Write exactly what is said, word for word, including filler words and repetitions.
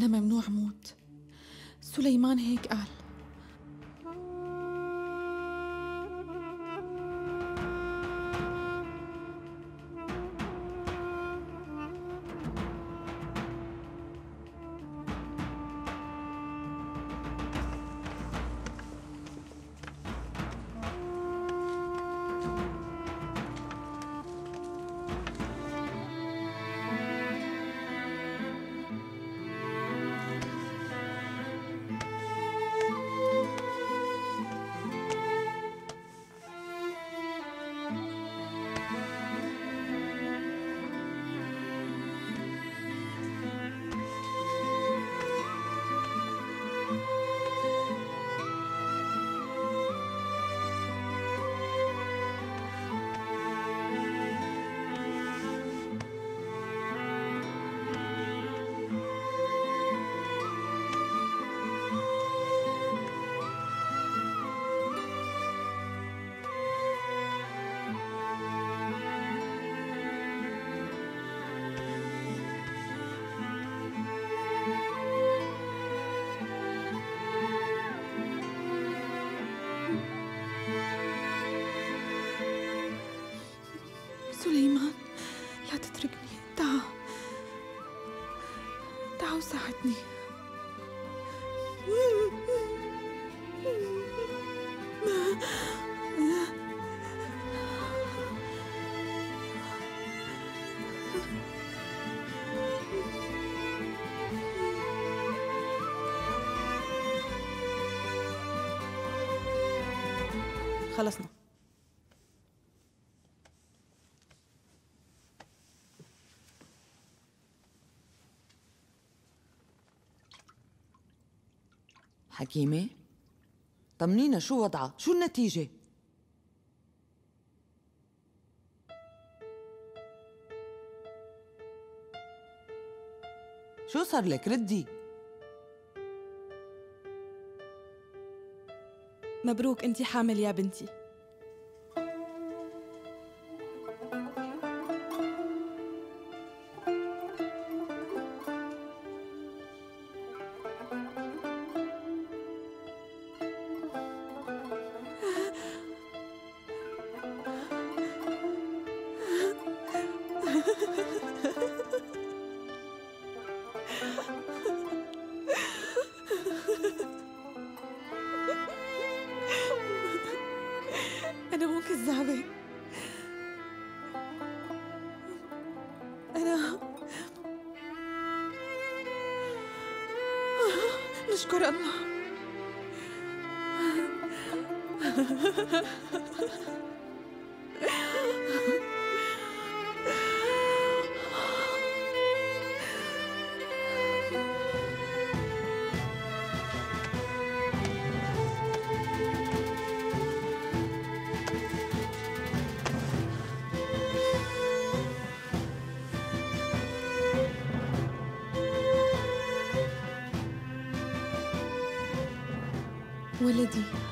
أنا ممنوع موت. سليمان هيك قال. ساعدني. خلصنا. حكيمة طمنينا، شو وضعها؟ شو النتيجة؟ شو صار لك؟ ردي. مبروك، انتي حامل يا بنتي. أنا مو كذابة، أنا نشكر الله. ولدي